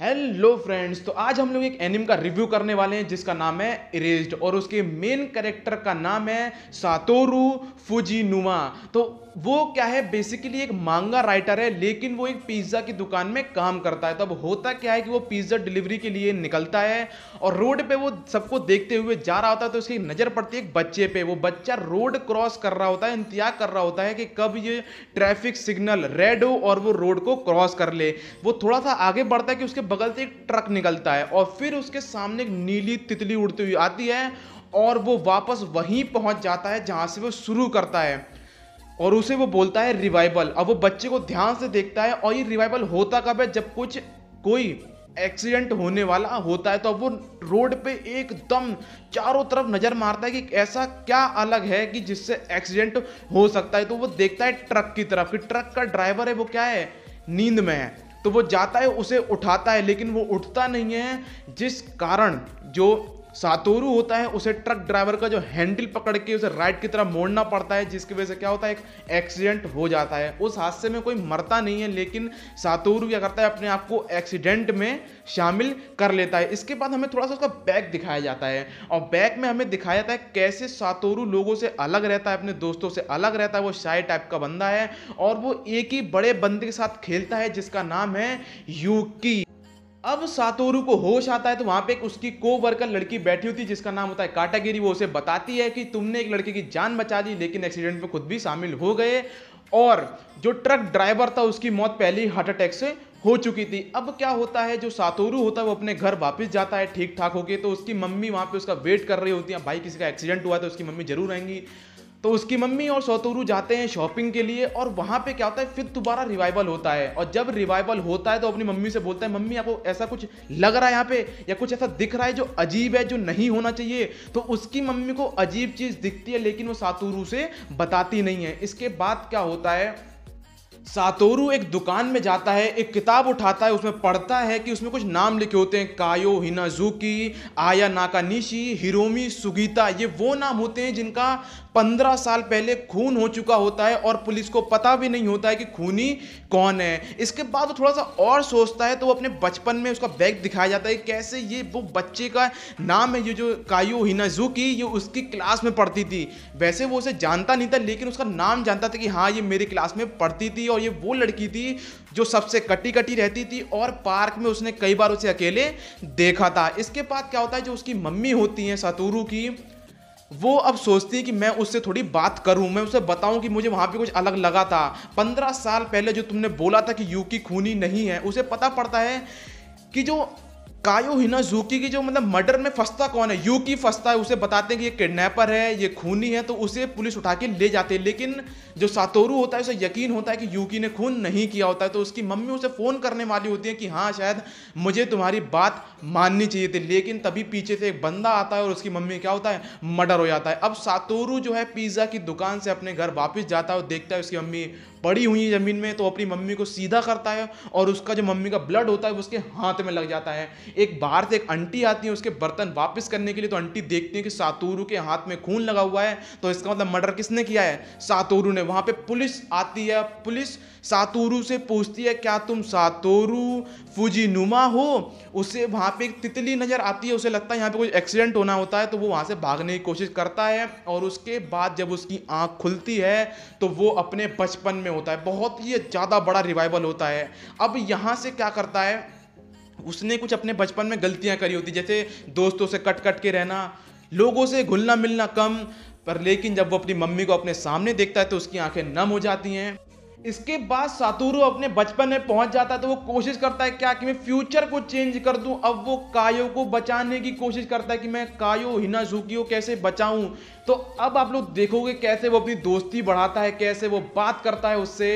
Hello friends, तो आज हम लोग एक एनिम का रिव्यू करने वाले हैं जिसका नाम है इरेज्ड और उसके मेन कैरेक्टर का नाम है सातोरू फुजिनुमा। तो वो क्या है, बेसिकली एक मांगा राइटर है लेकिन वो एक पिज़्ज़ा की दुकान में काम करता है। तब होता क्या है कि वो पिज़्ज़ा डिलीवरी के लिए निकलता है और रोड पे वो सबको देखते हुए जा रहा होता है तो उसकी नज़र पड़ती है एक बच्चे पे। वो बच्चा रोड क्रॉस कर रहा होता है, इंतजार कर रहा होता है कि कब ये ट्रैफिक सिग्नल रेड हो और वो रोड को क्रॉस कर ले। वो थोड़ा सा आगे बढ़ता है कि उसके बगल से एक ट्रक निकलता है और फिर उसके सामने एक नीली तितली उड़ती हुई आती है और वो वापस वहीं पहुँच जाता है जहाँ से वो शुरू करता है और उसे वो बोलता है रिवाइवल। अब वो बच्चे को ध्यान से देखता है और ये रिवाइवल होता कब है, जब कोई एक्सीडेंट होने वाला होता है। तो अब वो रोड पे एकदम चारों तरफ नज़र मारता है कि ऐसा क्या अलग है कि जिससे एक्सीडेंट हो सकता है। तो वो देखता है ट्रक की तरफ कि ट्रक का ड्राइवर है वो क्या है, नींद में है। तो वो जाता है उसे उठाता है लेकिन वो उठता नहीं है, जिस कारण जो सातोरू होता है उसे ट्रक ड्राइवर का जो हैंडल पकड़ के उसे राइट की तरफ मोड़ना पड़ता है, जिसकी वजह से क्या होता है एक एक्सीडेंट हो जाता है। उस हादसे में कोई मरता नहीं है लेकिन सातोरू क्या करता है, अपने आप को एक्सीडेंट में शामिल कर लेता है। इसके बाद हमें थोड़ा सा उसका बैक दिखाया जाता है और बैक में हमें दिखाया जाता है कैसे सातोरू लोगों से अलग रहता है, अपने दोस्तों से अलग रहता है। वो शाय टाइप का बंदा है और वो एक ही बड़े बंदे के साथ खेलता है जिसका नाम है यूकी। अब सातोरू को होश आता है तो वहाँ पे एक उसकी कोवर्कर लड़की बैठी होती है जिसका नाम होता है काटागिरी। वो उसे बताती है कि तुमने एक लड़के की जान बचा दी लेकिन एक्सीडेंट में खुद भी शामिल हो गए और जो ट्रक ड्राइवर था उसकी मौत पहले ही हार्ट अटैक से हो चुकी थी। अब क्या होता है, जो सातोरू होता है वो अपने घर वापस जाता है ठीक ठाक होके। तो उसकी मम्मी वहाँ पे उसका वेट कर रही होती है, भाई किसी का एक्सीडेंट हुआ है तो उसकी मम्मी जरूर आएंगी। तो उसकी मम्मी और सातोरू जाते हैं शॉपिंग के लिए और वहाँ पे क्या होता है फिर दोबारा रिवाइवल होता है। और जब रिवाइवल होता है तो अपनी मम्मी से बोलता है, मम्मी आपको ऐसा कुछ लग रहा है यहाँ पे या कुछ ऐसा दिख रहा है जो अजीब है, जो नहीं होना चाहिए। तो उसकी मम्मी को अजीब चीज़ दिखती है लेकिन वो सातोरू से बताती नहीं है। इसके बाद क्या होता है, सातोरू एक दुकान में जाता है, एक किताब उठाता है, उसमें पढ़ता है कि उसमें कुछ नाम लिखे होते हैं, कायो हिनाजुकी, आया नाका, निशी, हिरोमी, सुगीता। ये वो नाम होते हैं जिनका 15 साल पहले खून हो चुका होता है और पुलिस को पता भी नहीं होता है कि खूनी कौन है। इसके बाद वो थोड़ा सा और सोचता है तो वो अपने बचपन में उसका बैग दिखाया जाता है कैसे ये वो बच्चे का नाम है, ये जो कायो हिनाजुकी ये उसकी क्लास में पढ़ती थी। वैसे वो उसे जानता नहीं था लेकिन उसका नाम जानता था कि हाँ ये मेरी क्लास में पढ़ती थी और ये वो लड़की थी जो सबसे कटी कटी रहती थी और पार्क में उसने कई बार उसे अकेले देखा था। इसके बाद क्या होता है, जो उसकी मम्मी होती हैं सातोरू की, वो अब सोचती है कि मैं उससे थोड़ी बात करूं, मैं उसे बताऊं कि मुझे वहाँ पे कुछ अलग लगा था। 15 साल पहले जो तुमने बोला था कि यूकी खूनी नहीं है, उसे पता पड़ता है कि जो कायो हिनाजुकी की जो मतलब मर्डर में फंसता कौन है, यूकी फंसता है। उसे बताते हैं कि ये किडनैपर है, ये खूनी है, तो उसे पुलिस उठा के ले जाते हैं। लेकिन जो सातोरू होता है उसे यकीन होता है कि यूकी ने खून नहीं किया होता है। तो उसकी मम्मी उसे फ़ोन करने वाली होती है कि हाँ शायद मुझे तुम्हारी बात माननी चाहिए थी, लेकिन तभी पीछे से एक बंदा आता है और उसकी मम्मी क्या होता है मर्डर हो जाता है। अब सातोरू जो है पिज़्ज़ा की दुकान से अपने घर वापस जाता है और देखता है उसकी मम्मी पड़ी हुई है ज़मीन में। तो अपनी मम्मी को सीधा करता है और उसका जो मम्मी का ब्लड होता है वो उसके हाथ में लग जाता है। एक बाहर से एक आंटी आती है उसके बर्तन वापस करने के लिए, तो आंटी देखती है कि सातोरू के हाथ में खून लगा हुआ है, तो इसका मतलब मर्डर किसने किया है, सातोरू ने। वहाँ पे पुलिस आती है, पुलिस सातोरू से पूछती है क्या तुम सातोरू फुजिनुमा हो। उसे वहाँ पे एक तितली नज़र आती है, उसे लगता है यहाँ पे कोई एक्सीडेंट होना होता है तो वो वहाँ से भागने की कोशिश करता है और उसके बाद जब उसकी आँख खुलती है तो वो अपने बचपन में होता है। बहुत ही ज़्यादा बड़ा रिवाइवल होता है। अब यहाँ से क्या करता है, उसने कुछ अपने बचपन में गलतियाँ करी होती, जैसे दोस्तों से कट कट के रहना, लोगों से घुलना मिलना कम, पर लेकिन जब वो अपनी मम्मी को अपने सामने देखता है तो उसकी आंखें नम हो जाती हैं। इसके बाद सातोरू अपने बचपन में पहुंच जाता है तो वो कोशिश करता है क्या कि मैं फ्यूचर को चेंज कर दूं। अब वो कायो को बचाने की कोशिश करता है कि मैं कायो हिनाजुकी को कैसे बचाऊं। तो अब आप लोग देखोगे कैसे वो अपनी दोस्ती बढ़ाता है, कैसे वो बात करता है उससे।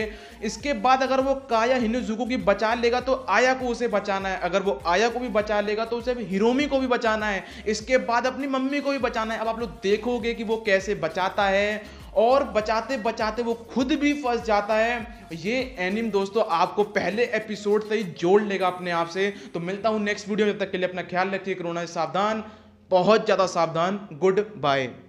इसके बाद अगर वो कायो हिनाजुकी की बचा लेगा तो आया को उसे बचाना है, अगर वो आया को भी बचा लेगा तो उसे हिरोमी को भी बचाना है, इसके बाद अपनी मम्मी को भी बचाना है। अब आप लोग देखोगे कि वो कैसे बचाता है और बचाते बचाते वो खुद भी फंस जाता है। ये एनिम दोस्तों आपको पहले एपिसोड से ही जोड़ लेगा अपने आप से। तो मिलता हूँ नेक्स्ट वीडियो में, तब तक के लिए अपना ख्याल रखिए, कोरोना से सावधान, बहुत ज़्यादा सावधान, गुड बाय।